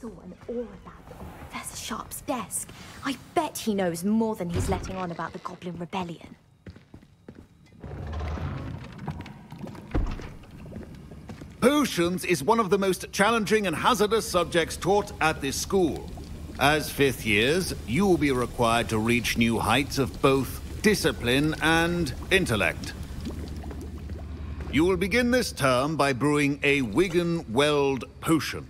saw an aura bag on Professor Sharpe's desk. I bet he knows more than he's letting on about the Goblin Rebellion. Potions is one of the most challenging and hazardous subjects taught at this school. As fifth years, you will be required to reach new heights of both discipline and intellect. You will begin this term by brewing a Wiggenweld potion.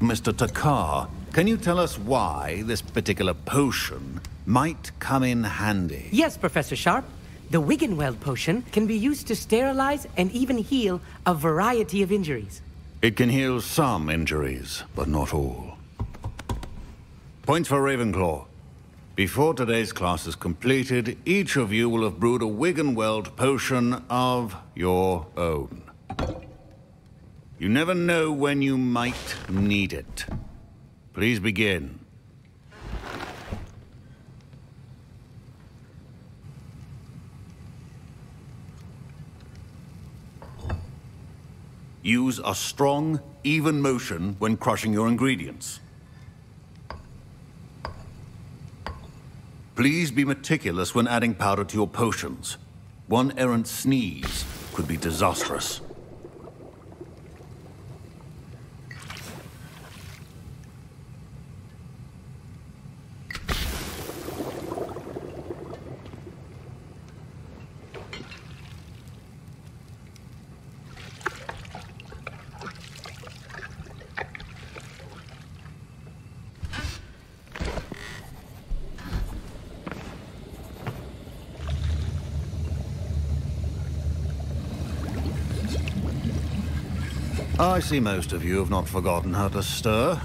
Mr. Takar, can you tell us why this particular potion might come in handy? Yes, Professor Sharpe. The Wiggenweld potion can be used to sterilize and even heal a variety of injuries. It can heal some injuries, but not all. Points for Ravenclaw. Before today's class is completed, each of you will have brewed a Wiggenweld potion of your own. You never know when you might need it. Please begin. Use a strong, even motion when crushing your ingredients. Please be meticulous when adding powder to your potions. One errant sneeze could be disastrous. I see most of you have not forgotten how to stir.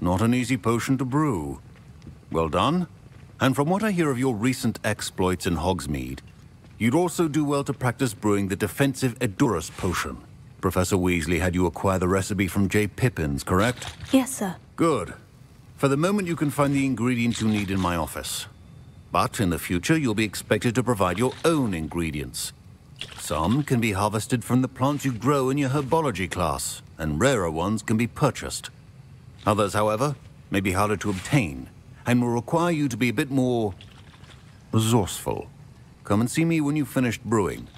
Not an easy potion to brew. Well done. And from what I hear of your recent exploits in Hogsmeade, you'd also do well to practice brewing the defensive Edurus potion. Professor Weasley had you acquire the recipe from J. Pippin's, correct? Yes, sir. Good. For the moment, you can find the ingredients you need in my office. But in the future, you'll be expected to provide your own ingredients. Some can be harvested from the plants you grow in your herbology class, and rarer ones can be purchased. Others, however, may be harder to obtain, and will require you to be a bit more resourceful. Come and see me when you've finished brewing,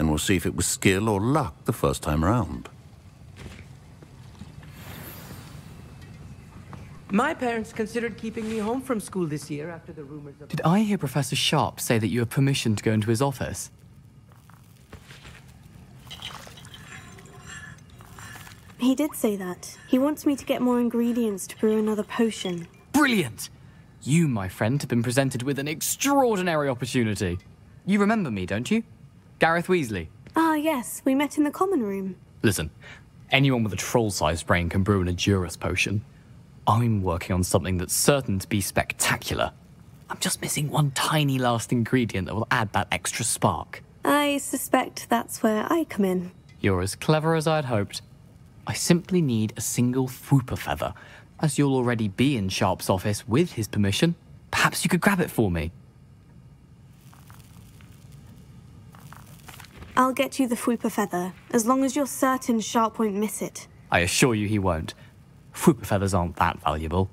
and we'll see if it was skill or luck the first time around. My parents considered keeping me home from school this year after the rumors of... Did I hear Professor Sharpe say that you have permission to go into his office? He did say that. He wants me to get more ingredients to brew another potion. Brilliant! You, my friend, have been presented with an extraordinary opportunity. You remember me, don't you? Gareth Weasley. Ah, yes. We met in the common room. Listen, anyone with a troll-sized brain can brew an Edurus potion. I'm working on something that's certain to be spectacular. I'm just missing one tiny last ingredient that will add that extra spark. I suspect that's where I come in. You're as clever as I'd hoped. I simply need a single Fwooper feather. As you'll already be in Sharpe's office with his permission, perhaps you could grab it for me. I'll get you the Fwooper feather, as long as you're certain Sharpe won't miss it. I assure you he won't. Fwooper feathers aren't that valuable.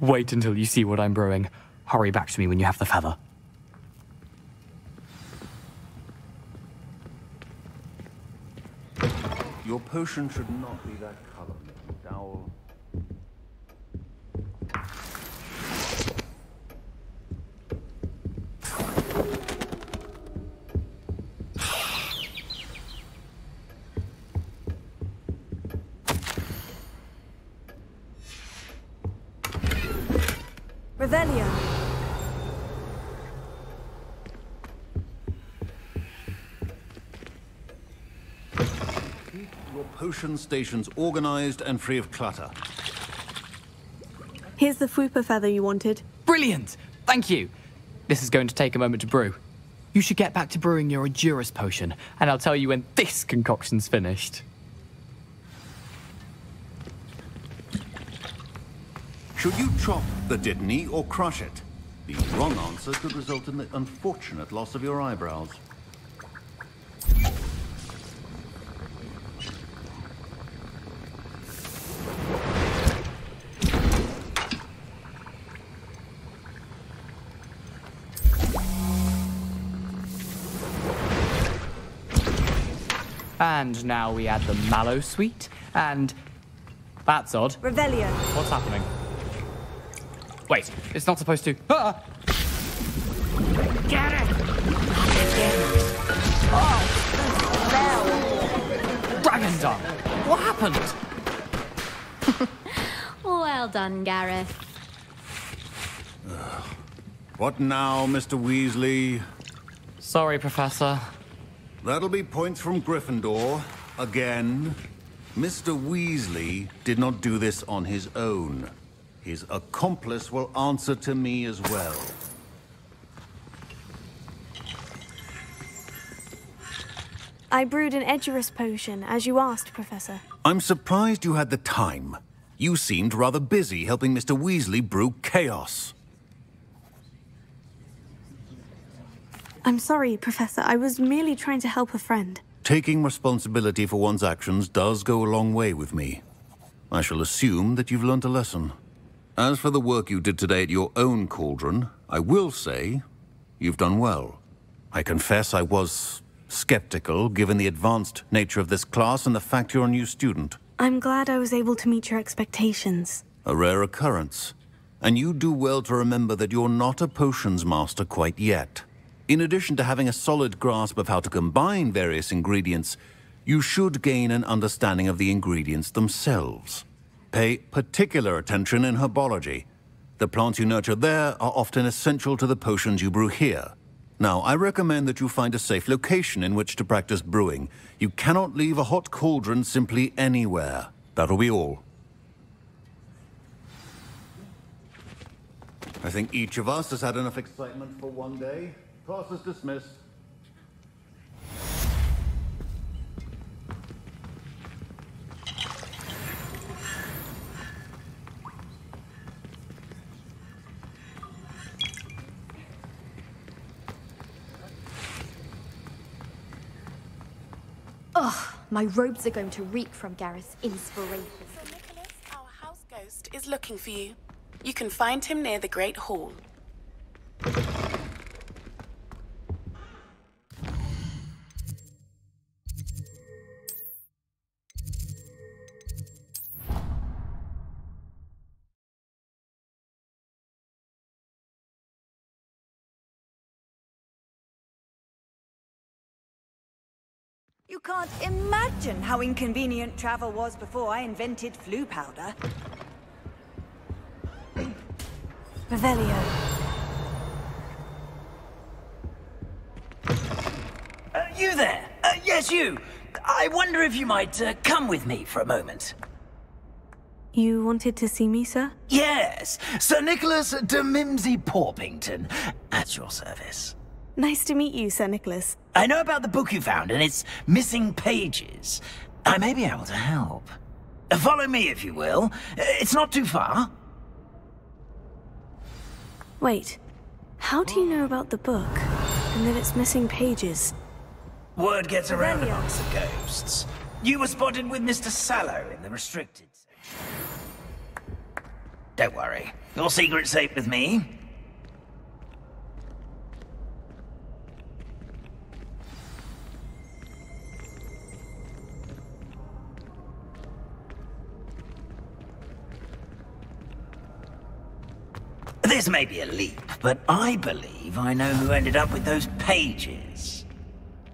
Wait until you see what I'm brewing. Hurry back to me when you have the feather. Your potion should not be that colour, Mr. Dowell. Ravenia. Keep your potion stations organized and free of clutter. Here's the Fwooper feather you wanted. Brilliant! Thank you! This is going to take a moment to brew. You should get back to brewing your Edurus potion, and I'll tell you when this concoction's finished. Should you chop the Dittany or crush it? The wrong answer could result in the unfortunate loss of your eyebrows. And now we add the mallow sweet, and that's odd. Revelio. What's happening? Wait, it's not supposed to. Ah! Get it! Oh! Dragon done! What happened? Well done, Gareth. What now, Mr. Weasley? Sorry, Professor. That'll be points from Gryffindor. Again. Mr. Weasley did not do this on his own. His accomplice will answer to me as well. I brewed an Edurus potion, as you asked, Professor. I'm surprised you had the time. You seemed rather busy helping Mr. Weasley brew chaos. I'm sorry, Professor. I was merely trying to help a friend. Taking responsibility for one's actions does go a long way with me. I shall assume that you've learnt a lesson. As for the work you did today at your own cauldron, I will say you've done well. I confess I was skeptical, given the advanced nature of this class and the fact you're a new student. I'm glad I was able to meet your expectations. A rare occurrence. And you do well to remember that you're not a potions master quite yet. In addition to having a solid grasp of how to combine various ingredients, you should gain an understanding of the ingredients themselves. Pay particular attention in herbology. The plants you nurture there are often essential to the potions you brew here. Now, I recommend that you find a safe location in which to practice brewing. You cannot leave a hot cauldron simply anywhere. That'll be all. I think each of us has had enough excitement for one day. Class is dismissed. Ugh, my robes are going to reek from Gareth's inspiration. Sir Nicholas, our house ghost, is looking for you. You can find him near the Great Hall. You can't imagine how inconvenient travel was before I invented flu powder. Revelio. You there? Yes, you! I wonder if you might come with me for a moment. You wanted to see me, sir? Yes! Sir Nicholas de Mimsy-Porpington, at your service. Nice to meet you, Sir Nicholas. I know about the book you found and its missing pages. I may be able to help. Follow me, if you will. It's not too far. Wait. How do you know about the book and that it's missing pages? Word gets around amongst the ghosts. You were spotted with Mr. Sallow in the restricted section. Don't worry. Your secret's safe with me. This may be a leap, but I believe I know who ended up with those pages.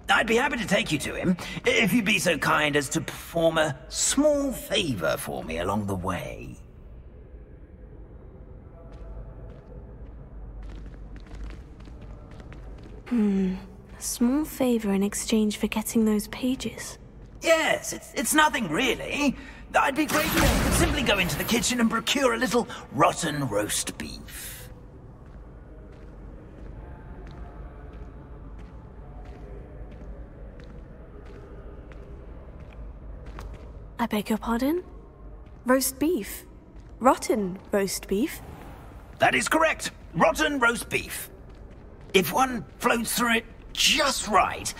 I'd be happy to take you to him, if you'd be so kind as to perform a small favor for me along the way. A small favor in exchange for getting those pages? Yes, it's nothing really. I'd be grateful if you could simply go into the kitchen and procure a little rotten roast beef. I beg your pardon? Roast beef? Rotten roast beef? That is correct. Rotten roast beef. If one floats through it just right,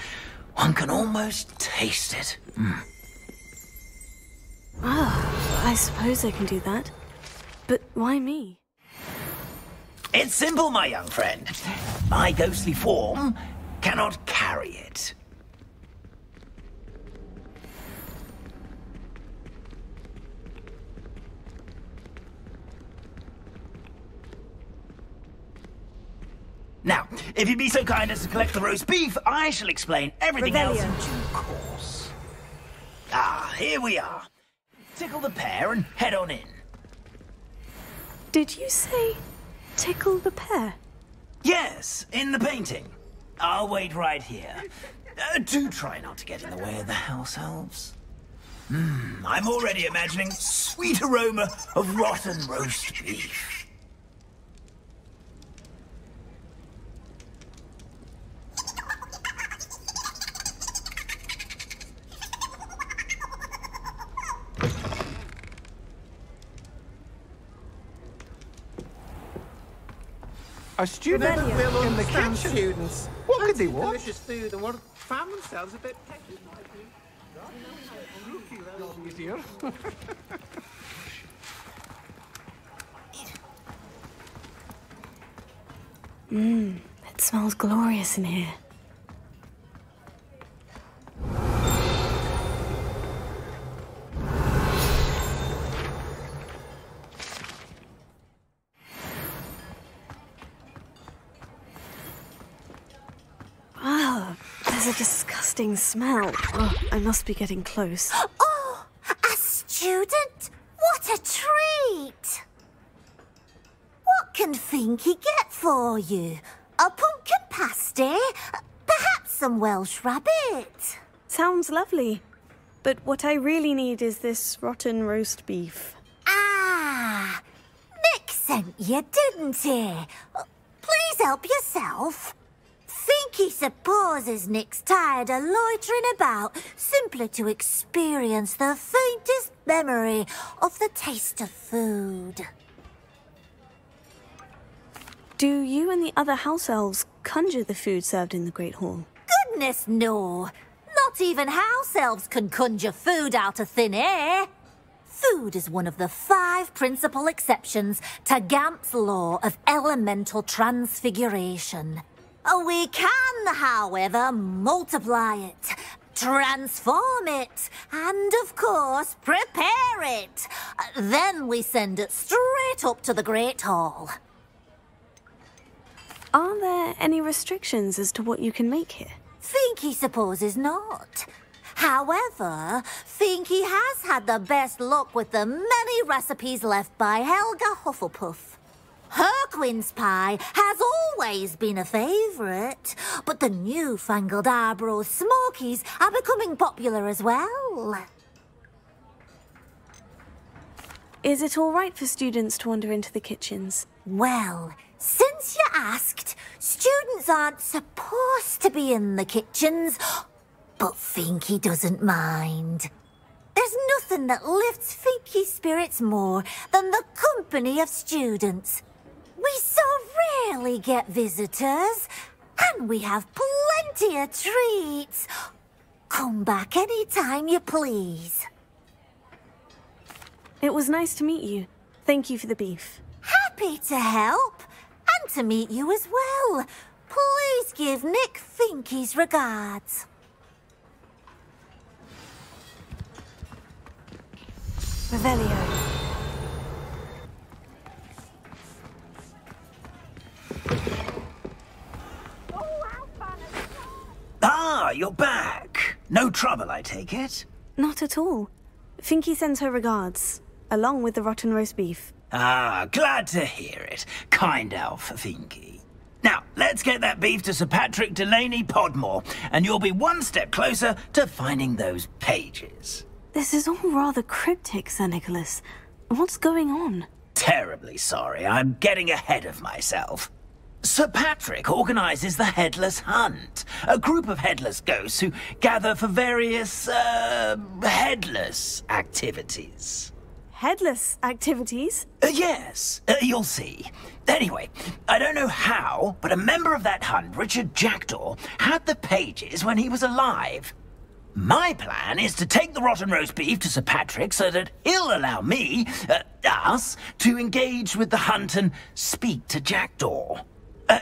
one can almost taste it. Ah, I suppose I can do that. But why me? It's simple, my young friend. My ghostly form cannot carry it. Now, if you'd be so kind as to collect the roast beef, I shall explain everything else in due course. Ah, here we are. Tickle the pear and head on in. Did you say tickle the pear? Yes, in the painting. I'll wait right here. Do try not to get in the way of the house elves. I'm already imagining sweet aroma of rotten roast beef. A student in the kitchen. Students. What could they want? Delicious food and fan themselves a bit. It smells glorious in here. Disgusting smell. Oh, I must be getting close. Oh, a student? What a treat! What can Finky get for you? A pumpkin pasty? Perhaps some Welsh rabbit? Sounds lovely. But what I really need is this rotten roast beef. Ah! Nick sent you, didn't he? Please help yourself. Finky supposes Nick's tired of loitering about, simply to experience the faintest memory of the taste of food. Do you and the other house elves conjure the food served in the Great Hall? Goodness no! Not even house elves can conjure food out of thin air! Food is one of the 5 principal exceptions to Gamp's law of elemental transfiguration. We can, however, multiply it, transform it, and, of course, prepare it. Then we send it straight up to the Great Hall. Are there any restrictions as to what you can make here? Finky supposes not. However, Finky has had the best luck with the many recipes left by Helga Hufflepuff. Herkin's pie has always been a favourite, but the newfangled Arbro Smokies are becoming popular as well. Is it all right for students to wander into the kitchens? Well, since you asked, students aren't supposed to be in the kitchens, but Finky doesn't mind. There's nothing that lifts Finky's spirits more than the company of students. We so rarely get visitors, and we have plenty of treats. Come back any time you please. It was nice to meet you. Thank you for the beef. Happy to help, and to meet you as well. Please give Nick Finky's regards. Revelio. Ah, you're back. No trouble, I take it? Not at all. Finky sends her regards, along with the rotten roast beef. Ah, glad to hear it. Kind elf, Finky. Now, let's get that beef to Sir Patrick Delaney Podmore, and you'll be one step closer to finding those pages. This is all rather cryptic, Sir Nicholas. What's going on? Terribly sorry. I'm getting ahead of myself. Sir Patrick organises the Headless Hunt, a group of headless ghosts who gather for various, headless activities. Headless activities? Yes, you'll see. Anyway, I don't know how, but a member of that hunt, Richard Jackdaw, had the pages when he was alive. My plan is to take the rotten roast beef to Sir Patrick so that he'll allow me, us, to engage with the hunt and speak to Jackdaw.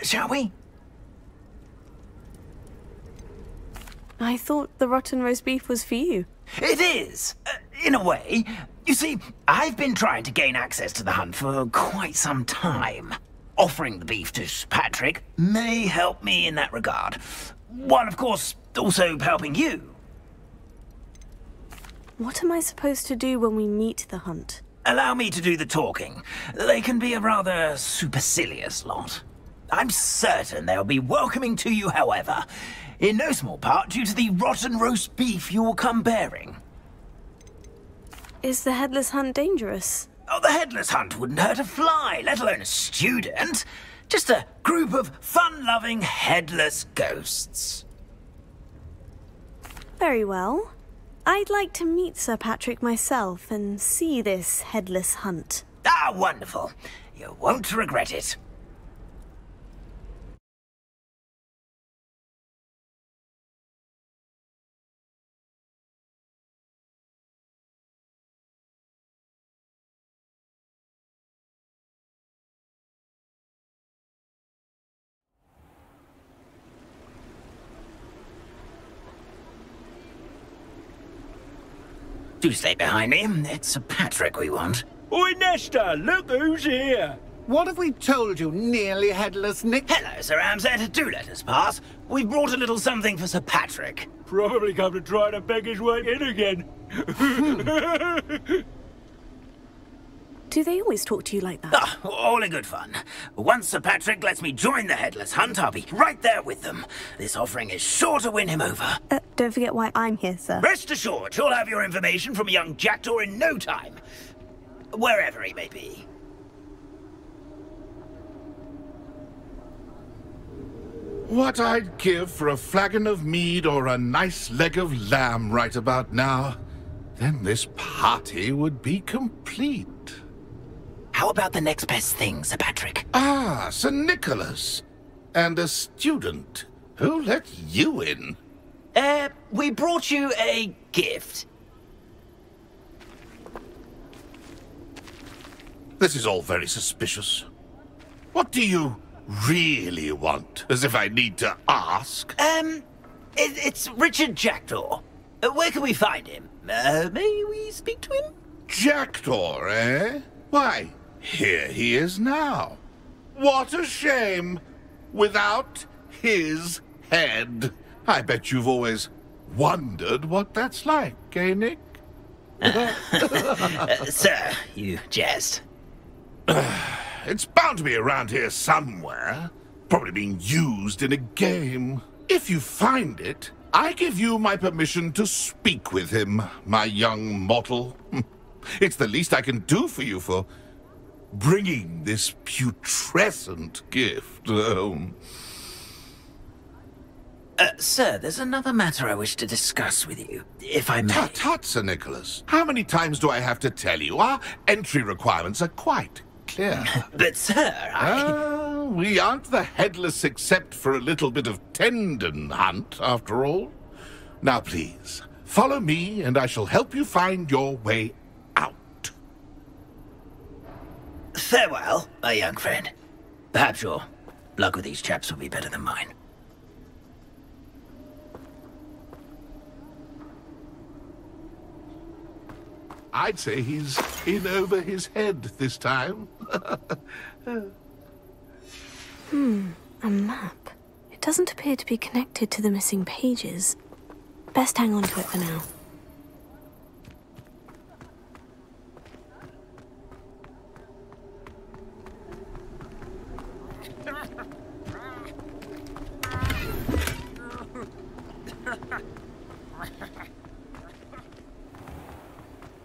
Shall we? I thought the rotten roast beef was for you. It is, in a way. You see, I've been trying to gain access to the hunt for quite some time. Offering the beef to Sir Patrick Patrick may help me in that regard, while of course also helping you. What am I supposed to do when we meet the Hunt? Allow me to do the talking. They can be a rather supercilious lot. I'm certain they'll be welcoming to you, however, in no small part due to the rotten roast beef you will come bearing. Is the Headless Hunt dangerous? Oh, the Headless Hunt wouldn't hurt a fly, let alone a student. Just a group of fun-loving headless ghosts. Very well. I'd like to meet Sir Patrick myself and see this Headless Hunt. Ah, wonderful. You won't regret it. Do stay behind me. It's Sir Patrick we want. Oi, Nesta, look who's here. What have we told you, nearly headless Nick? Hello, Sir Ramsay. Do let us pass. We've brought a little something for Sir Patrick. Probably come to try to beg his way in again. Do they always talk to you like that? Ah, all in good fun. Once Sir Patrick lets me join the Headless Hunt, I'll be right there with them. This offering is sure to win him over. Don't forget why I'm here, sir. Rest assured, you'll have your information from a young Jackdaw in no time. Wherever he may be. What I'd give for a flagon of mead or a nice leg of lamb right about now, then this party would be complete. How about the next best thing, Sir Patrick? Ah, Sir Nicholas. And a student. Who let you in? We brought you a gift. This is all very suspicious. What do you really want? As if I need to ask. It's Richard Jackdaw. Where can we find him? May we speak to him? Jackdaw, eh? Why? Here he is now. What a shame. Without his head. I bet you've always wondered what that's like, eh, Nick? Sir, you jest. It's bound to be around here somewhere. Probably being used in a game. If you find it, I give you my permission to speak with him, my young mortal. It's the least I can do for you for bringing this putrescent gift home. Sir, there's another matter I wish to discuss with you, if I may. Tut, tut, Sir Nicholas. How many times do I have to tell you? Our entry requirements are quite clear. But, sir, we aren't the headless except for a little bit of tendon hunt, after all. Now, please, follow me and I shall help you find your way out. Farewell, my young friend. Perhaps your luck with these chaps will be better than mine. I'd say he's in over his head this time. A map. It doesn't appear to be connected to the missing pages. Best hang on to it for now.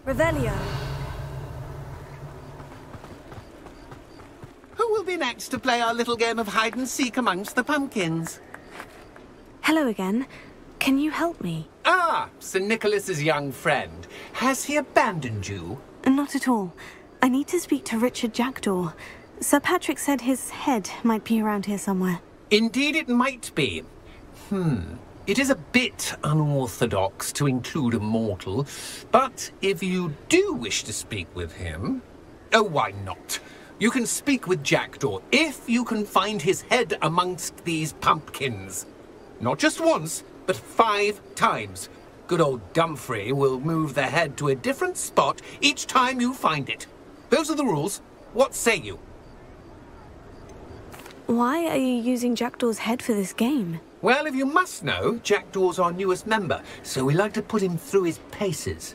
Revelio. Who will be next to play our little game of hide-and-seek amongst the pumpkins? Hello again. Can you help me? Ah, Sir Nicholas's young friend. Has he abandoned you? Not at all. I need to speak to Richard Jackdaw. Sir Patrick said his head might be around here somewhere. Indeed it might be. It is a bit unorthodox to include a mortal, but if you do wish to speak with him... Oh, why not? You can speak with Jackdaw if you can find his head amongst these pumpkins. Not just once, but 5 times. Good old Dumfries will move the head to a different spot each time you find it. Those are the rules. What say you? Why are you using Jackdaw's head for this game? Well, if you must know, Jackdaw's our newest member, so we like to put him through his paces.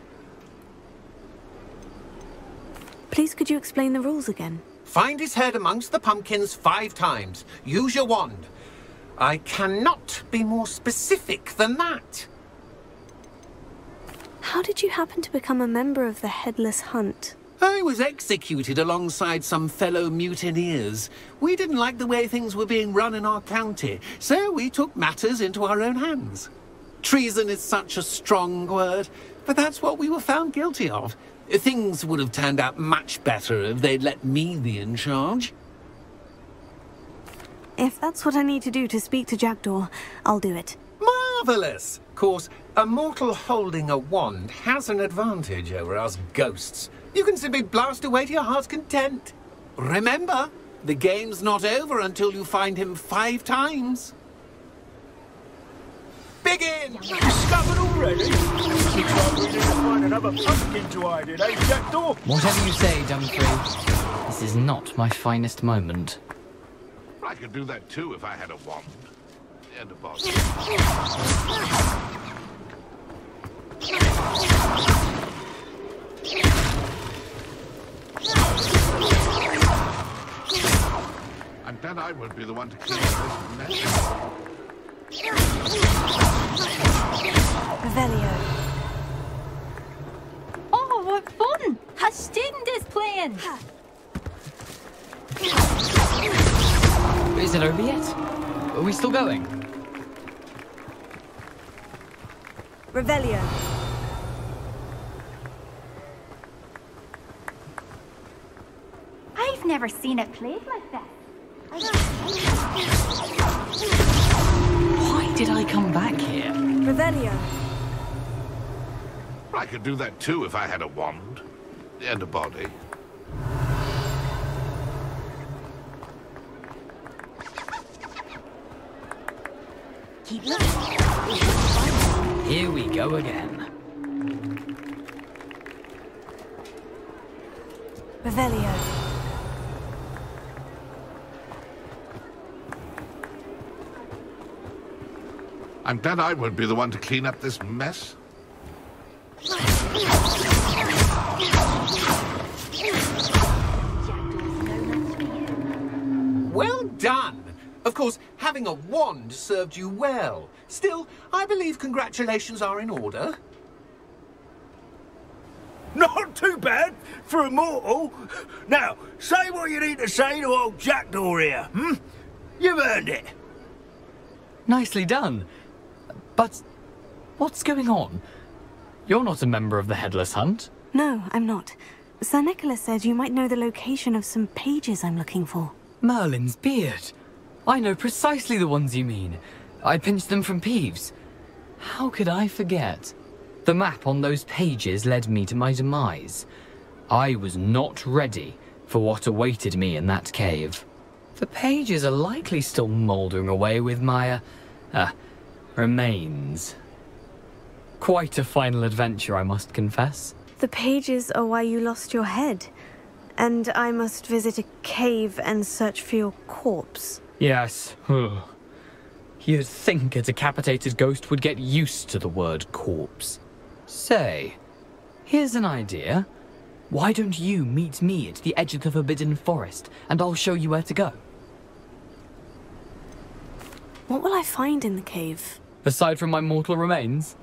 Please could you explain the rules again? Find his head amongst the pumpkins 5 times. Use your wand. I cannot be more specific than that. How did you happen to become a member of the Headless Hunt? I was executed alongside some fellow mutineers. We didn't like the way things were being run in our county, so we took matters into our own hands. Treason is such a strong word, but that's what we were found guilty of. Things would have turned out much better if they'd let me be in charge. If that's what I need to do to speak to Jackdaw, I'll do it. Marvellous! Of course, a mortal holding a wand has an advantage over us ghosts. You can simply blast away to your heart's content. Remember, the game's not over until you find him 5 times. Begin! You stubborn already? You tried reading to find another pumpkin to hide in, eh, Jackdaw? Whatever you say, Dumfries, this is not my finest moment. I could do that too if I had a wand. And a bottle. I'm glad I won't be the one to clean this mess. Revelio. Oh, what fun! A student is playing! Is it over yet? Are we still going? Revelio. I've never seen it played like that. Why did I come back here? Revelio. I could do that too if I had a wand. And a body. Here we go again. Revelio. I'm glad I won't be the one to clean up this mess. Well done. Of course, having a wand served you well. Still, I believe congratulations are in order. Not too bad for a mortal. Now, say what you need to say to old Jackdaw here, hmm? You've earned it. Nicely done. But what's going on? You're not a member of the Headless Hunt. No, I'm not. Sir Nicholas said you might know the location of some pages I'm looking for. Merlin's beard. I know precisely the ones you mean. I pinched them from Peeves. How could I forget? The map on those pages led me to my demise. I was not ready for what awaited me in that cave. The pages are likely still mouldering away with my, remains. Quite a final adventure, I must confess. The pages are why you lost your head, and I must visit a cave and search for your corpse. Yes. You'd think a decapitated ghost would get used to the word corpse. Say, here's an idea. Why don't you meet me at the edge of the Forbidden Forest, and I'll show you where to go? What will I find in the cave? Aside from my mortal remains?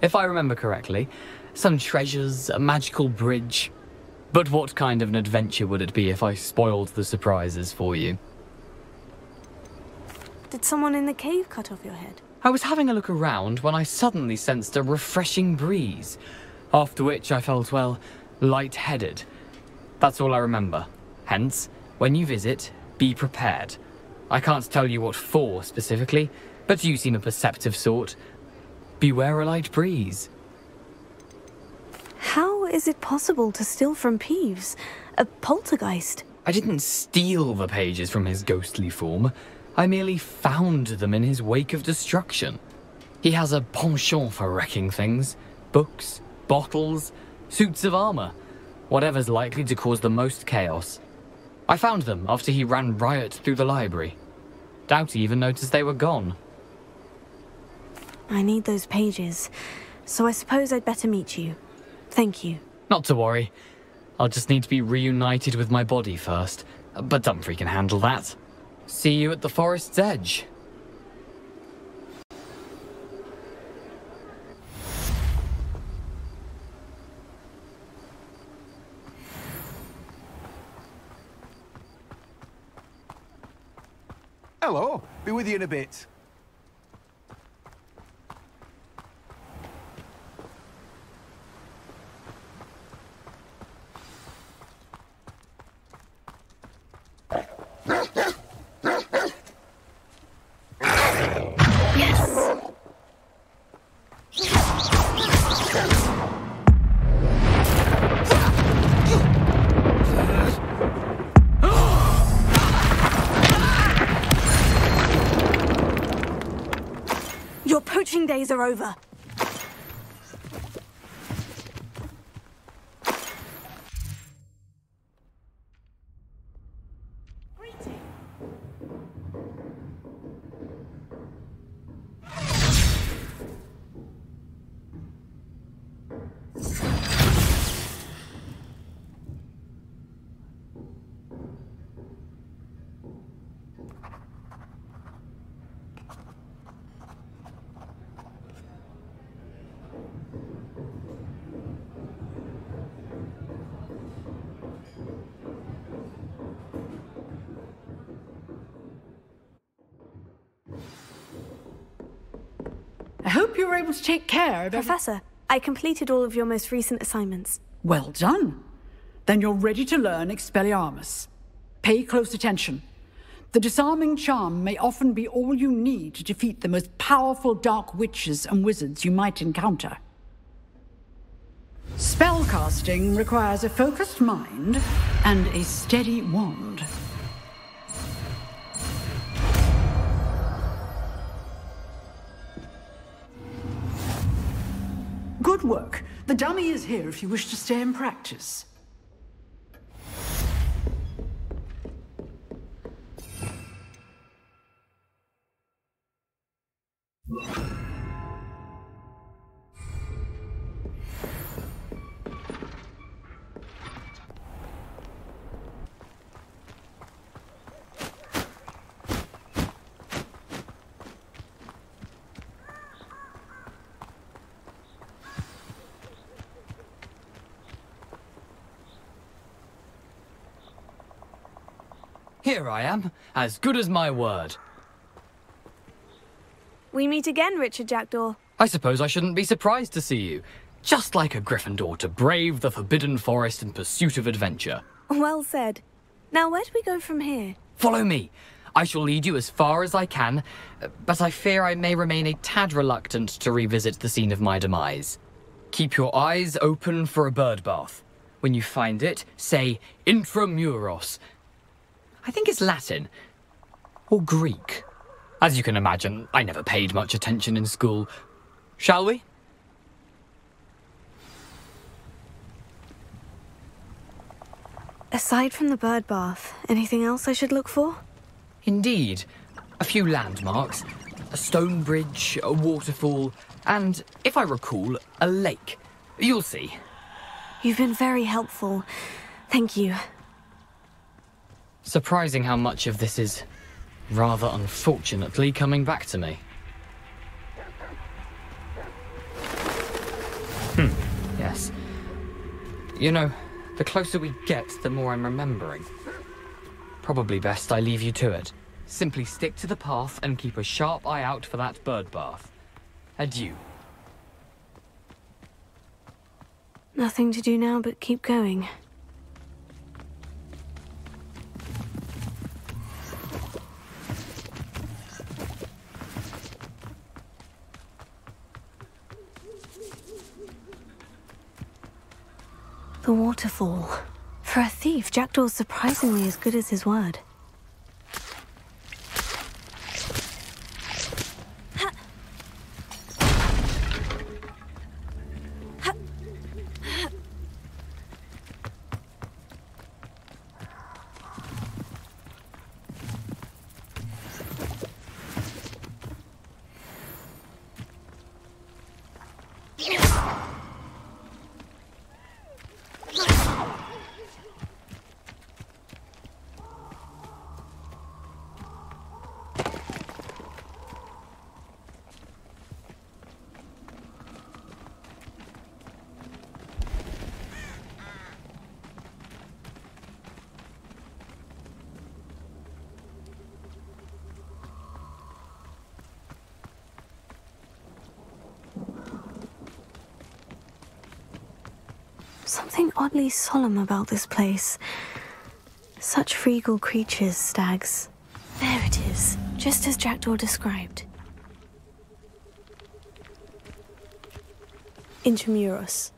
If I remember correctly, some treasures, a magical bridge. But what kind of an adventure would it be if I spoiled the surprises for you? Did someone in the cave cut off your head? I was having a look around when I suddenly sensed a refreshing breeze, after which I felt, well, light-headed. That's all I remember. Hence, when you visit, be prepared. I can't tell you what for specifically, but you seem a perceptive sort. Beware a light breeze. How is it possible to steal from Peeves? A poltergeist? I didn't steal the pages from his ghostly form. I merely found them in his wake of destruction. He has a penchant for wrecking things. Books, bottles, suits of armor. Whatever's likely to cause the most chaos. I found them after he ran riot through the library. Doubt he even noticed they were gone. I need those pages, so I suppose I'd better meet you. Thank you. Not to worry. I'll just need to be reunited with my body first, but Dumfries can handle that. See you at the forest's edge. Hello, be with you in a bit. Days are over. You were able to take care of Professor, I completed all of your most recent assignments. Well done. Then you're ready to learn Expelliarmus. Pay close attention. The disarming charm may often be all you need to defeat the most powerful dark witches and wizards you might encounter. Spellcasting requires a focused mind and a steady wand. Good work. The dummy is here if you wish to stay and practice. Here I am, as good as my word. We meet again, Richard Jackdaw. I suppose I shouldn't be surprised to see you. Just like a Gryffindor to brave the Forbidden Forest in pursuit of adventure. Well said. Now where do we go from here? Follow me. I shall lead you as far as I can, but I fear I may remain a tad reluctant to revisit the scene of my demise. Keep your eyes open for a bird bath. When you find it, say Intramuros. I think it's Latin, or Greek. As you can imagine, I never paid much attention in school. Shall we? Aside from the bird bath, anything else I should look for? Indeed. A few landmarks, a stone bridge, a waterfall, and, if I recall, a lake. You'll see. You've been very helpful. Thank you. Surprising how much of this is, rather unfortunately, coming back to me. Yes. You know, the closer we get, the more I'm remembering. Probably best I leave you to it. Simply stick to the path and keep a sharp eye out for that bird bath. Adieu. Nothing to do now but keep going. The waterfall. For a thief, Jackdaw's surprisingly as good as his word. Something oddly solemn about this place. Such regal creatures, stags. There it is, just as Jackdaw described. Intramuros.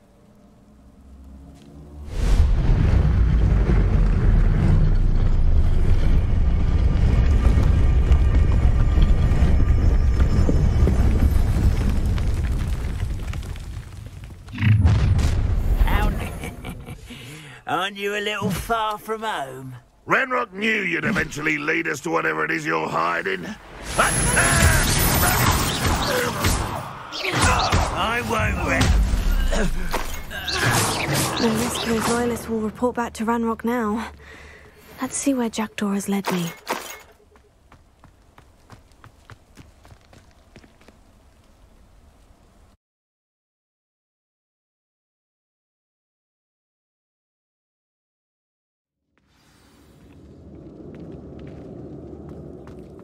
Aren't you a little far from home? Ranrok knew you'd eventually lead us to whatever it is you're hiding. I won't win. The Mystery's loyalists will report back to Ranrok now. Let's see where Jackdaw has led me.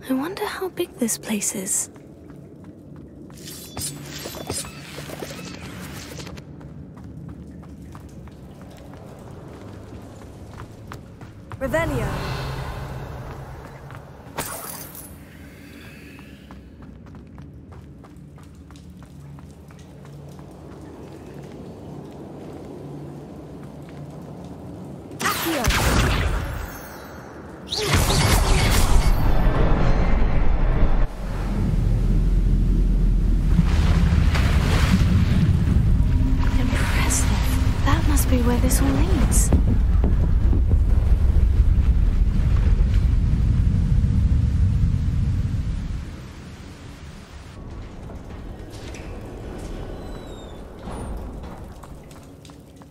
I wonder how big this place is. Ravenia.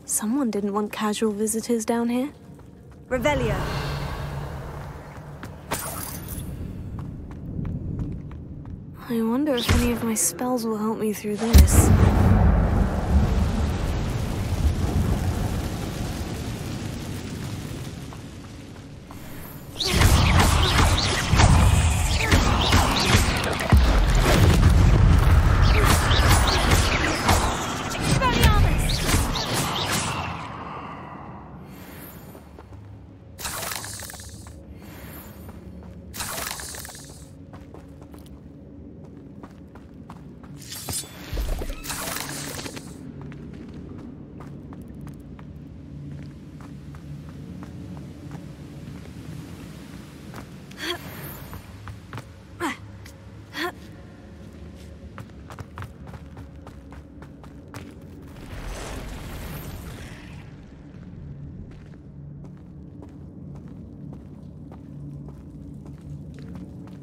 Someone didn't want casual visitors down here. Revelia. I wonder if any of my spells will help me through this.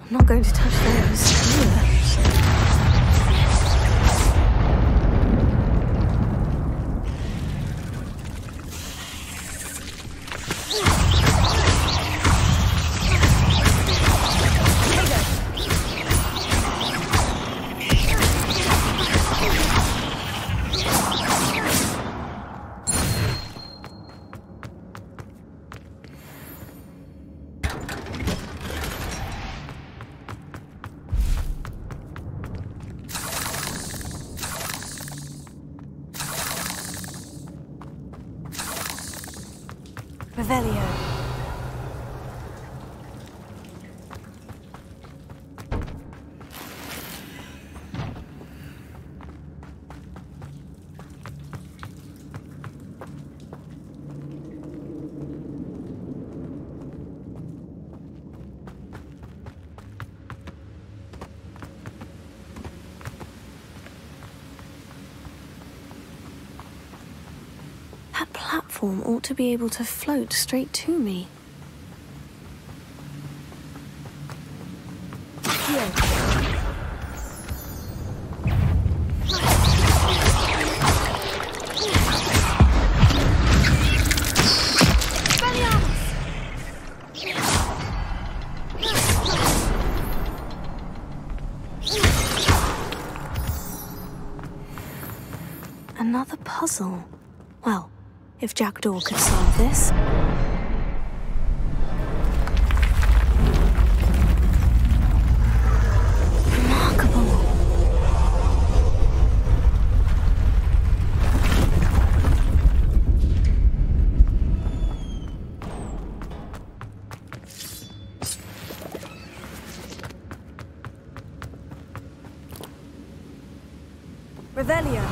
I'm not going to touch those ought to be able to float straight to me. Another puzzle. Well, if Jackdaw could solve this. Remarkable. Revelia.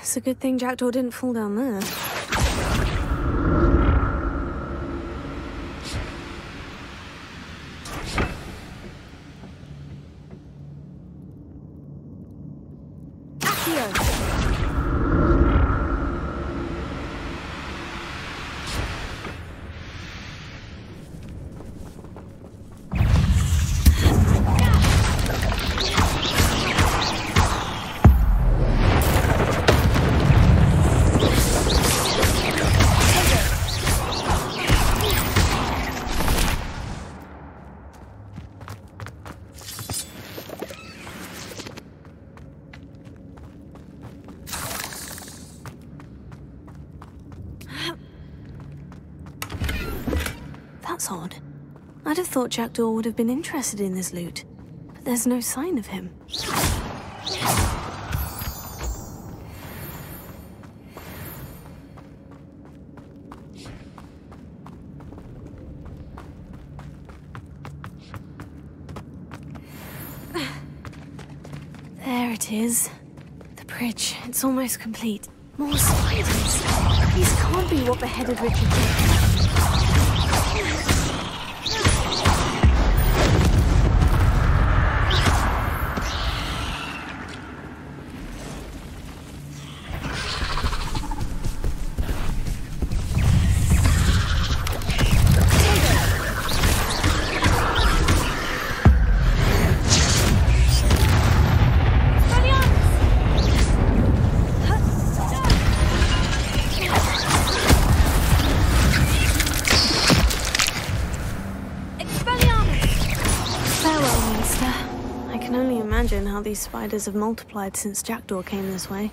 It's a good thing Jackdaw didn't fall down there. I thought Jackdaw would have been interested in this loot, but there's no sign of him. There it is. The bridge. It's almost complete. More spiders. These can't be what beheaded Richard did. How these spiders have multiplied since Jackdaw came this way.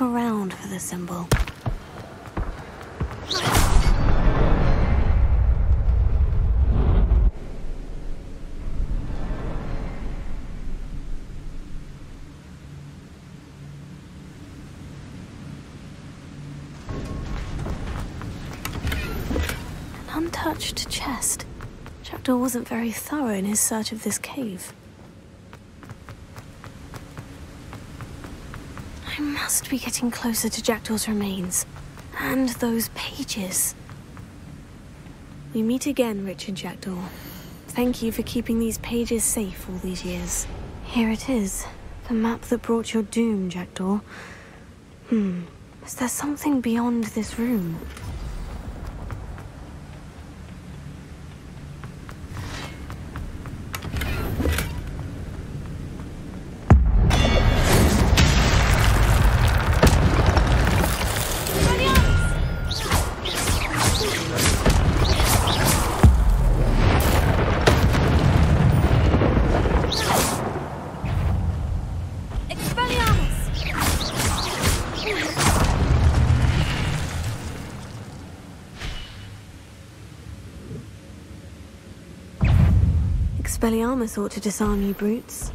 Around for the symbol. An untouched chest. Jackdaw wasn't very thorough in his search of this cave. Must be getting closer to Jackdaw's remains. And those pages. We meet again, Richard Jackdaw. Thank you for keeping these pages safe all these years. Here it is. The map that brought your doom, Jackdaw. Is there something beyond this room? Expelliarmus ought to disarm you, brutes.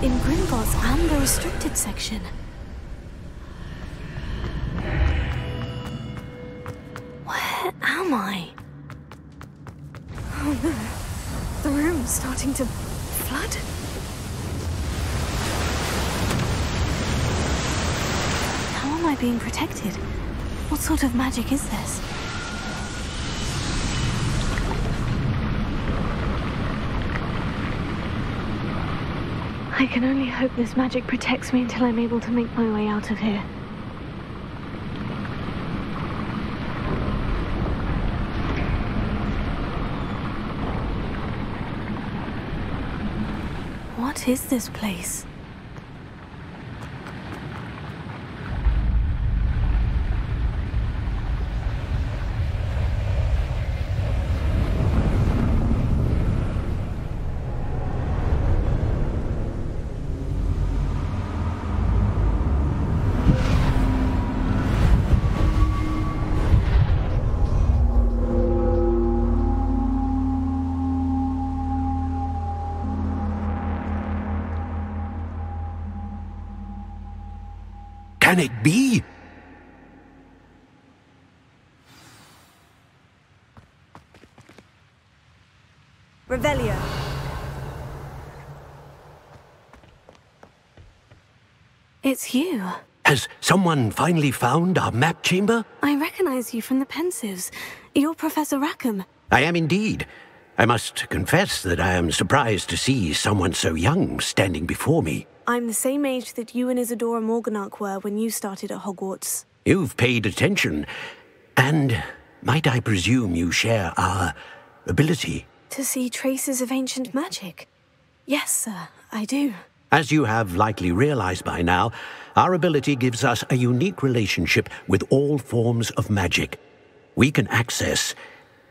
In Gringotts and the restricted section. Where am I? Oh no, the room's starting to flood. How am I being protected? What sort of magic is this? I can only hope this magic protects me until I'm able to make my way out of here. What is this place? Can it be? Revelio. It's you. Has someone finally found our map chamber? I recognize you from the Pensives. You're Professor Rackham. I am indeed. I must confess that I am surprised to see someone so young standing before me. I'm the same age that you and Isadora Morganarch were when you started at Hogwarts. You've paid attention, and might I presume you share our ability? To see traces of ancient magic? Yes, sir, I do. As you have likely realized by now, our ability gives us a unique relationship with all forms of magic. We can access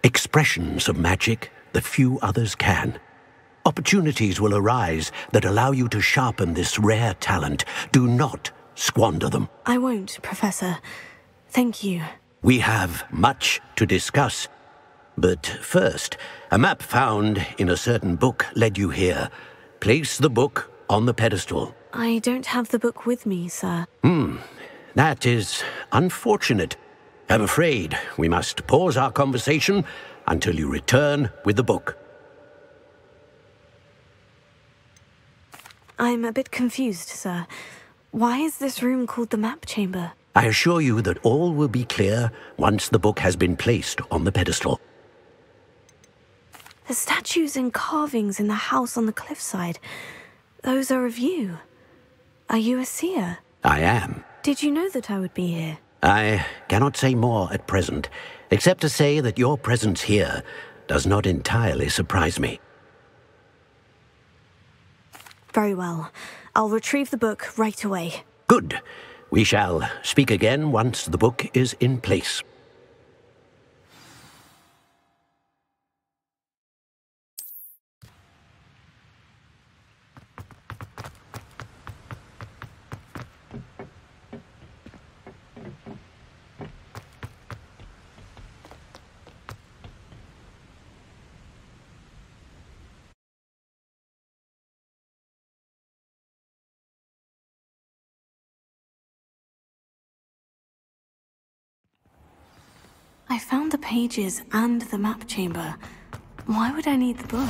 expressions of magic that few others can. Opportunities will arise that allow you to sharpen this rare talent. Do not squander them. I won't, Professor. Thank you. We have much to discuss. But first, a map found in a certain book led you here. Place the book on the pedestal. I don't have the book with me, sir. That is unfortunate. I'm afraid we must pause our conversation until you return with the book. I'm a bit confused, sir. Why is this room called the Map Chamber? I assure you that all will be clear once the book has been placed on the pedestal. The statues and carvings in the house on the cliffside, those are of you. Are you a seer? I am. Did you know that I would be here? I cannot say more at present, except to say that your presence here does not entirely surprise me. Very well. I'll retrieve the book right away. Good. We shall speak again once the book is in place. I found the pages and the map chamber. Why would I need the book?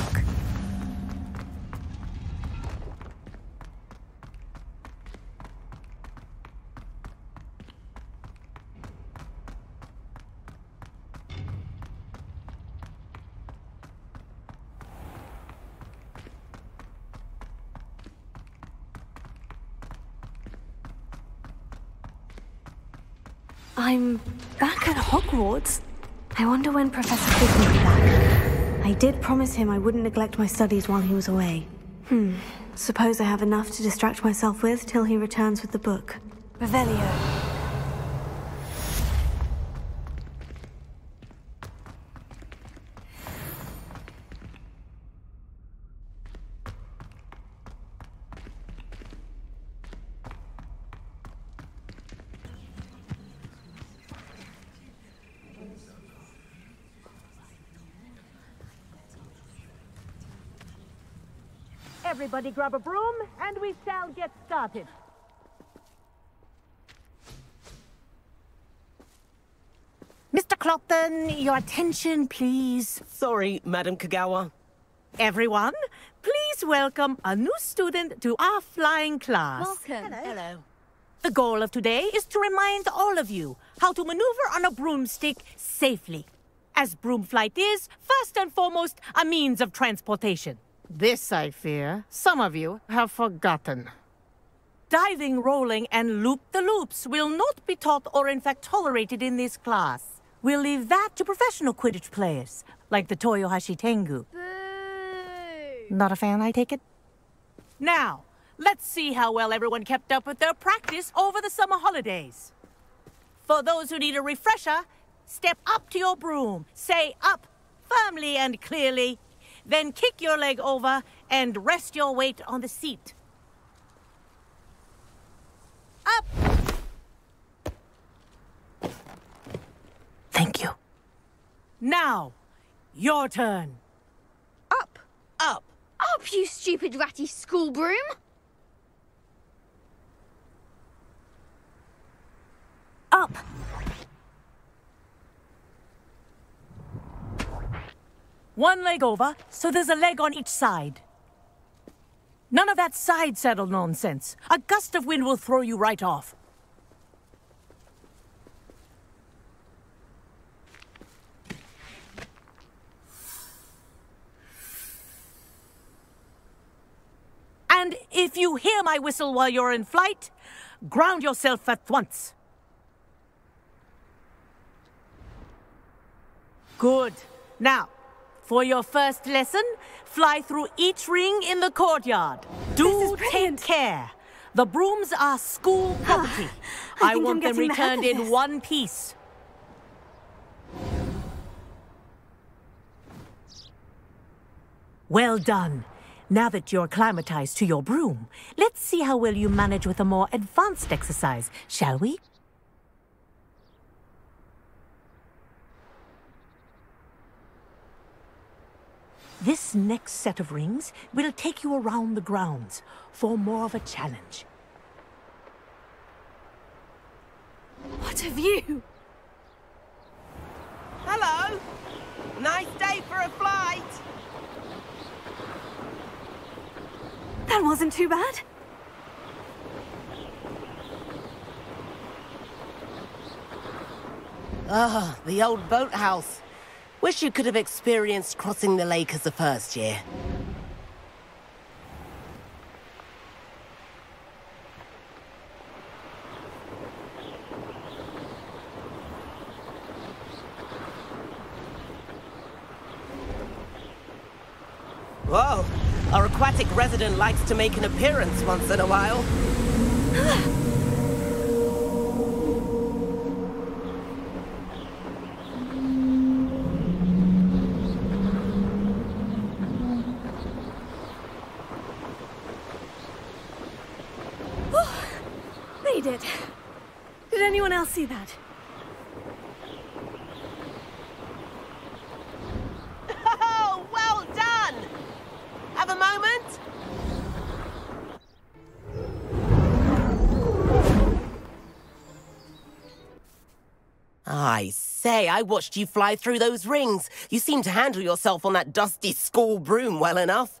I'm back at Hogwarts. I wonder when Professor Fig will be back. I did promise him I wouldn't neglect my studies while he was away. Suppose I have enough to distract myself with till he returns with the book. Revelio. Everybody grab a broom, and we shall get started. Mr. Clopton, your attention, please. Sorry, Madam Kagawa. Everyone, please welcome a new student to our flying class. Welcome. Hello. Hello. The goal of today is to remind all of you how to maneuver on a broomstick safely. As broom flight is, first and foremost, a means of transportation. This, I fear, some of you have forgotten. Diving, rolling, and loop-the-loops will not be taught or in fact tolerated in this class. We'll leave that to professional Quidditch players, like the Toyohashi Tengu. Not a fan, I take it? Now, let's see how well everyone kept up with their practice over the summer holidays. For those who need a refresher, step up to your broom, say up firmly and clearly, then kick your leg over and rest your weight on the seat. Up! Thank you. Now, your turn. Up! Up! Up, you stupid ratty school broom! Up! One leg over, so there's a leg on each side. None of that side saddle nonsense. A gust of wind will throw you right off. And if you hear my whistle while you're in flight, ground yourself at once. Good. Now, for your first lesson, fly through each ring in the courtyard. Do take care. The brooms are school property. I want them returned in one piece. Well done. Now that you're acclimatized to your broom, let's see how well you manage with a more advanced exercise, shall we? This next set of rings will take you around the grounds for more of a challenge. What a view! Hello! Nice day for a flight! That wasn't too bad. Ah, the old boathouse. Wish you could have experienced crossing the lake as the first year. Whoa! Our aquatic resident likes to make an appearance once in a while. Did anyone else see that? Oh, well done! Have a moment? I say, I watched you fly through those rings. You seem to handle yourself on that dusty school broom well enough.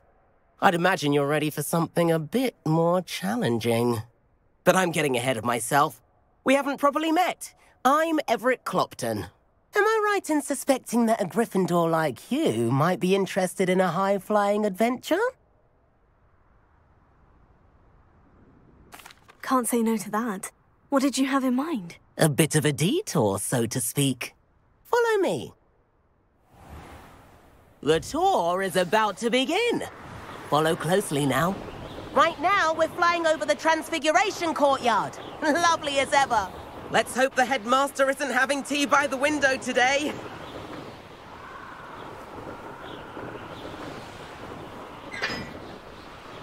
I'd imagine you're ready for something a bit more challenging. But I'm getting ahead of myself. We haven't properly met. I'm Everett Clopton. Am I right in suspecting that a Gryffindor like you might be interested in a high-flying adventure? Can't say no to that. What did you have in mind? A bit of a detour, so to speak. Follow me. The tour is about to begin. Follow closely now. Right now, we're flying over the Transfiguration Courtyard. Lovely as ever. Let's hope the headmaster isn't having tea by the window today.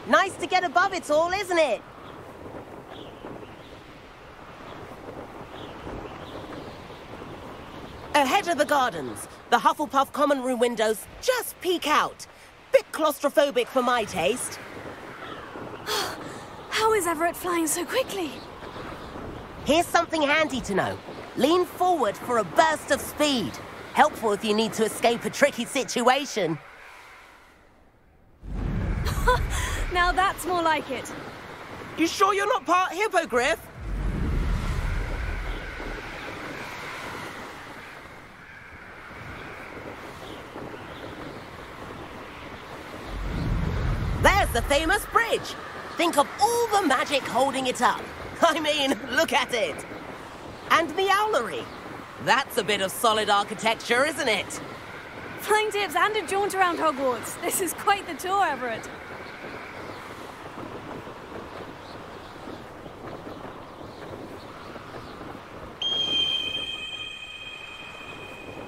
Nice to get above it all, isn't it? Ahead of the gardens, the Hufflepuff common room windows just peek out. Bit claustrophobic for my taste. is Everett flying so quickly? Here's something handy to know. Lean forward for a burst of speed. Helpful if you need to escape a tricky situation. Now that's more like it. You sure you're not part hippogriff? There's the famous bridge. Think of all the magic holding it up. I mean, look at it. And the owlery. That's a bit of solid architecture, isn't it? Flying tips and a jaunt around Hogwarts. This is quite the tour, Everett.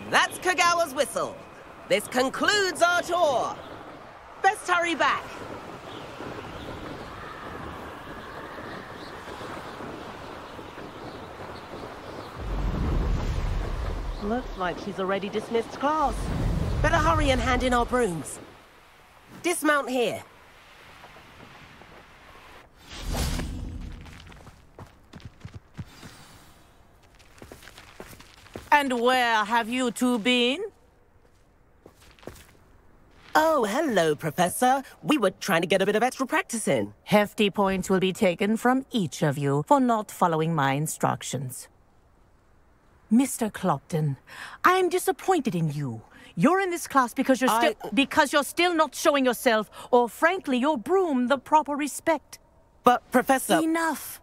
That's Kagawa's whistle. This concludes our tour. Best hurry back. Looks like she's already dismissed class. Better hurry and hand in our brooms. Dismount here. And where have you two been? Oh, hello, Professor. We were trying to get a bit of extra practice in. Hefty points will be taken from each of you for not following my instructions. Mr. Clopton, I'm disappointed in you. You're in this class because you're still not showing yourself, or frankly, your broom the proper respect. But, Professor... Enough.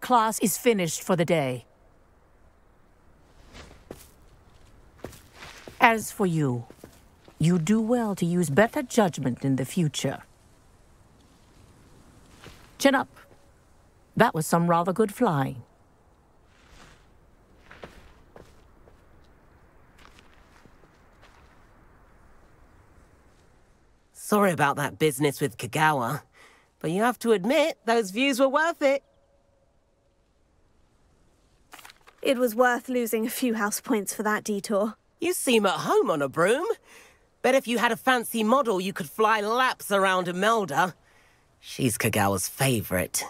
Class is finished for the day. As for you, you do well to use better judgment in the future. Chin up. That was some rather good flying. Sorry about that business with Kagawa, but you have to admit those views were worth it. It was worth losing a few house points for that detour. You seem at home on a broom. Bet if you had a fancy model, you could fly laps around Imelda. She's Kagawa's favourite.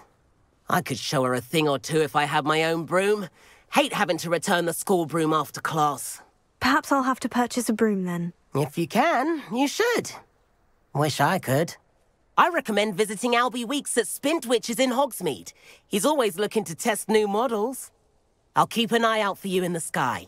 I could show her a thing or two if I had my own broom. Hate having to return the school broom after class. Perhaps I'll have to purchase a broom then. If you can, you should. Wish I could. I recommend visiting Albie Weeks at Spintwitch's in Hogsmeade. He's always looking to test new models. I'll keep an eye out for you in the sky.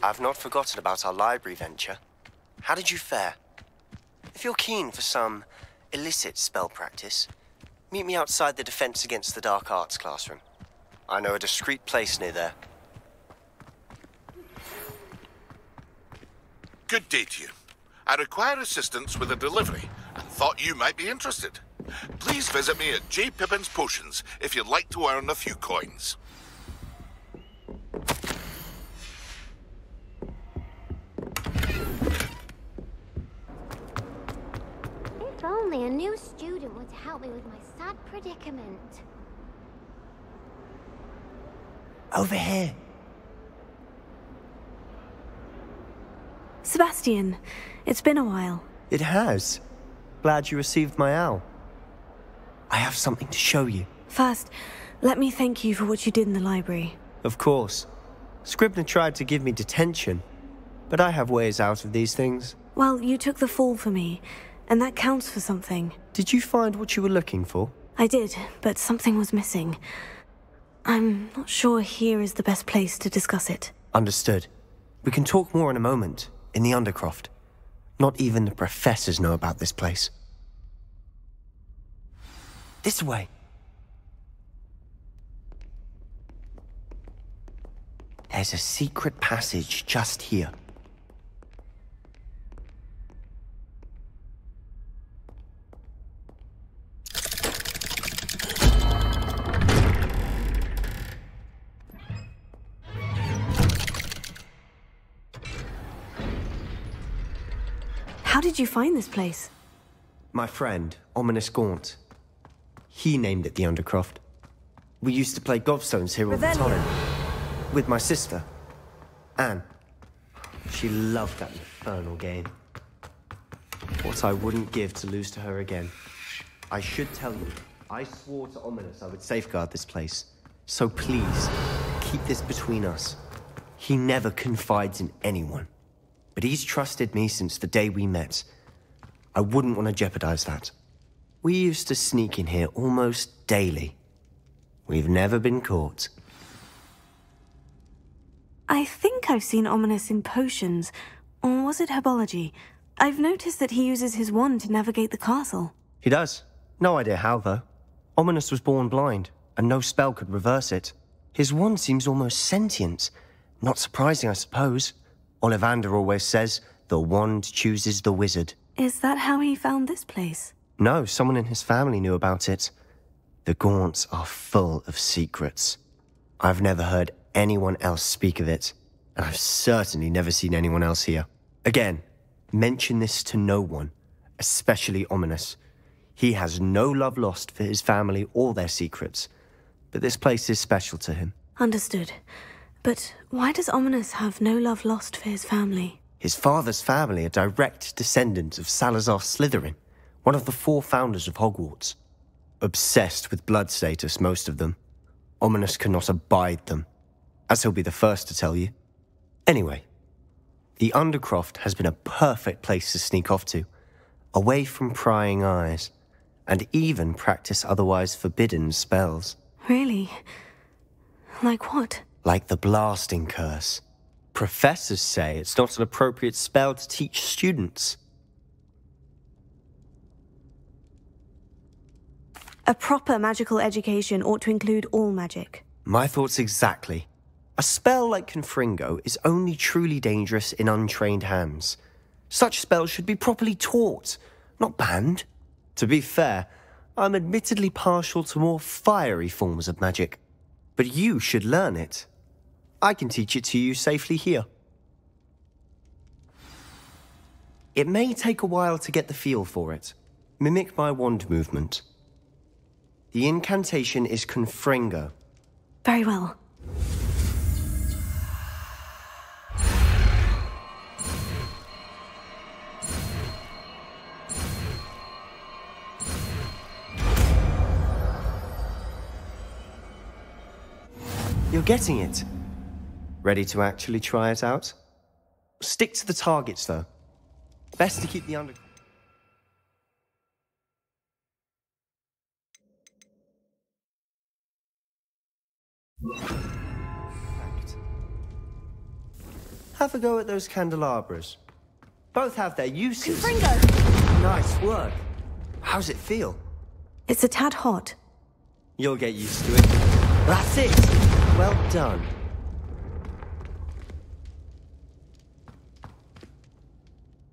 I've not forgotten about our library venture. How did you fare? If you're keen for some illicit spell practice, meet me outside the Defense Against the Dark Arts classroom. I know a discreet place near there. Good day to you. I require assistance with a delivery and thought you might be interested. Please visit me at J. Pippin's Potions if you'd like to earn a few coins. If only a new student would help me with my sad predicament. Over here. Sebastian, it's been a while. It has. Glad you received my owl. I have something to show you. First, let me thank you for what you did in the library. Of course. Scribner tried to give me detention, but I have ways out of these things. Well, you took the fall for me, and that counts for something. Did you find what you were looking for? I did, but something was missing. I'm not sure here is the best place to discuss it. Understood. We can talk more in a moment, in the Undercroft. Not even the professors know about this place. This way. There's a secret passage just here. How did you find this place? My friend, Ominis Gaunt. He named it the Undercroft. We used to play gobstones here all the time. With my sister, Anne. She loved that infernal game. What I wouldn't give to lose to her again. I should tell you, I swore to Ominis I would safeguard this place. So please, keep this between us. He never confides in anyone. But he's trusted me since the day we met. I wouldn't want to jeopardize that. We used to sneak in here almost daily. We've never been caught. I think I've seen Ominis in potions, or was it herbology? I've noticed that he uses his wand to navigate the castle. He does. No idea how, though. Ominis was born blind, and no spell could reverse it. His wand seems almost sentient. Not surprising, I suppose. Ollivander always says, the wand chooses the wizard. Is that how he found this place? No, someone in his family knew about it. The Gaunts are full of secrets. I've never heard anyone else speak of it, and I've certainly never seen anyone else here. Again, mention this to no one, especially Ominis. He has no love lost for his family or their secrets, but this place is special to him. Understood. But why does Ominis have no love lost for his family? His father's family are direct descendants of Salazar Slytherin, one of the 4 founders of Hogwarts. Obsessed with blood status, most of them. Ominis cannot abide them, as he'll be the first to tell you. Anyway, the Undercroft has been a perfect place to sneak off to, away from prying eyes, and even practice otherwise forbidden spells. Really? Like what? Like the blasting curse. Professors say it's not an appropriate spell to teach students. A proper magical education ought to include all magic. My thoughts exactly. A spell like Confringo is only truly dangerous in untrained hands. Such spells should be properly taught, not banned. To be fair, I'm admittedly partial to more fiery forms of magic, but you should learn it. I can teach it to you safely here. It may take a while to get the feel for it. Mimic my wand movement. The incantation is Confringo. Very well. You're getting it. Ready to actually try it out? Stick to the targets, though. Best to keep the under... Have a go at those candelabras. Both have their uses. Confringo! Nice work. How's it feel? It's a tad hot. You'll get used to it. That's it! Well done.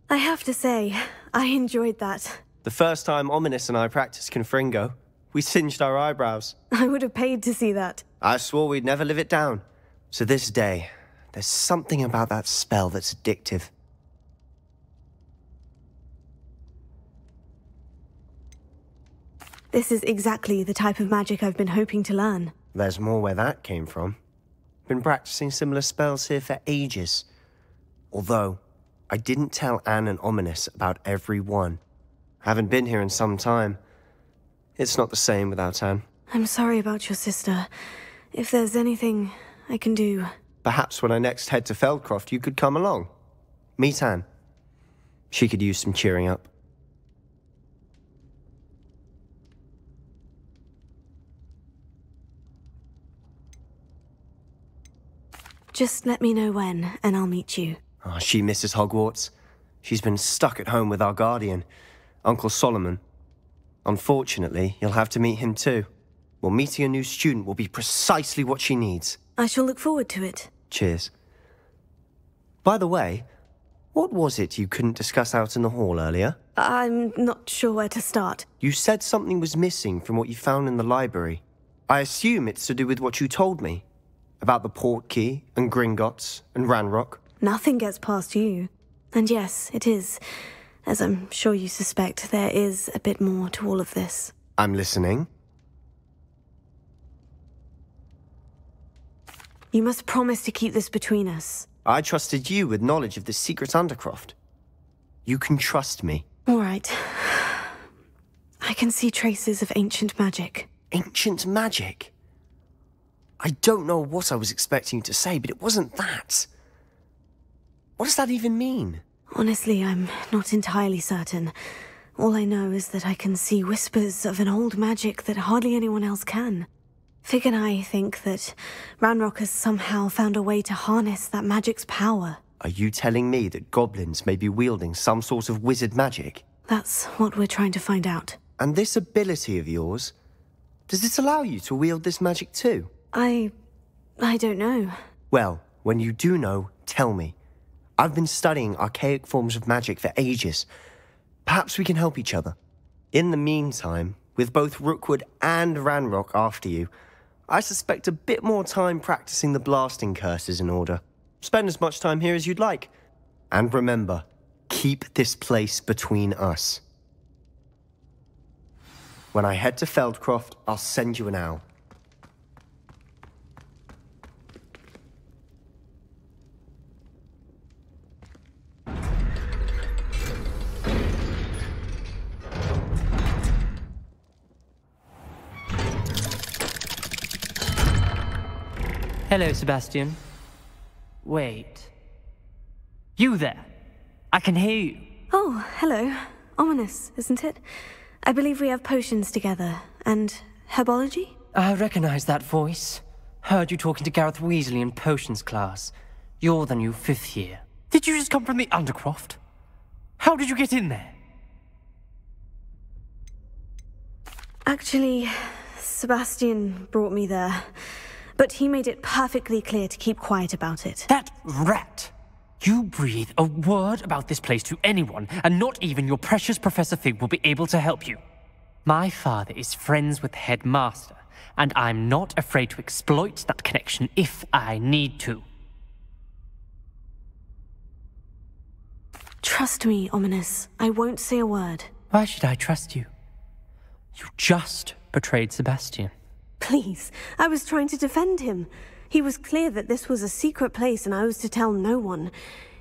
I have to say, I enjoyed that. The first time Ominis and I practiced Confringo, we singed our eyebrows. I would have paid to see that. I swore we'd never live it down. So this day, there's something about that spell that's addictive. This is exactly the type of magic I've been hoping to learn. There's more where that came from. Been practicing similar spells here for ages. Although, I didn't tell Anne and Ominis about every one. Haven't been here in some time. It's not the same without Anne. I'm sorry about your sister. If there's anything I can do... Perhaps when I next head to Feldcroft, you could come along. Meet Anne. She could use some cheering up. Just let me know when, and I'll meet you. Oh, she misses Hogwarts. She's been stuck at home with our guardian, Uncle Solomon. Unfortunately, you'll have to meet him too. Well, meeting a new student will be precisely what she needs. I shall look forward to it. Cheers. By the way, what was it you couldn't discuss out in the hall earlier? I'm not sure where to start. You said something was missing from what you found in the library. I assume it's to do with what you told me. About the portkey, and Gringotts, and Ranrok. Nothing gets past you. And yes, it is. As I'm sure you suspect, there is a bit more to all of this. I'm listening. You must promise to keep this between us. I trusted you with knowledge of this secret Undercroft. You can trust me. All right. I can see traces of ancient magic. Ancient magic? I don't know what I was expecting you to say, but it wasn't that. What does that even mean? Honestly, I'm not entirely certain. All I know is that I can see whispers of an old magic that hardly anyone else can. Fig and I think that Ranrok has somehow found a way to harness that magic's power. Are you telling me that goblins may be wielding some sort of wizard magic? That's what we're trying to find out. And this ability of yours, does it allow you to wield this magic too? I don't know. Well, when you do know, tell me. I've been studying archaic forms of magic for ages. Perhaps we can help each other. In the meantime, with both Rookwood and Ranrok after you, I suspect a bit more time practicing the blasting curse is in order. Spend as much time here as you'd like. And remember, keep this place between us. When I head to Feldcroft, I'll send you an owl. Hello, Sebastian. Wait. You there! I can hear you. Oh, hello. Ominous, isn't it? I believe we have potions together, and herbology? I recognize that voice. Heard you talking to Gareth Weasley in potions class. You're the new fifth year. Did you just come from the Undercroft? How did you get in there? Actually, Sebastian brought me there. But he made it perfectly clear to keep quiet about it. That rat! You breathe a word about this place to anyone, and not even your precious Professor Fig will be able to help you. My father is friends with the headmaster, and I'm not afraid to exploit that connection if I need to. Trust me, Ominous. I won't say a word. Why should I trust you? You just betrayed Sebastian. Please, I was trying to defend him. He was clear that this was a secret place and I was to tell no one.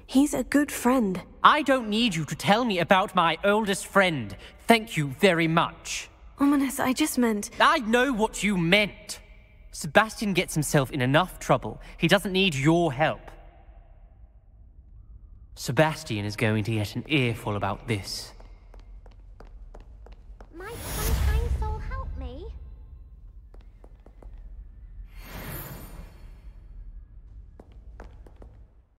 He's a good friend. I don't need you to tell me about my oldest friend. Thank you very much. Ominous, I just meant... I know what you meant. Sebastian gets himself in enough trouble. He doesn't need your help. Sebastian is going to get an earful about this.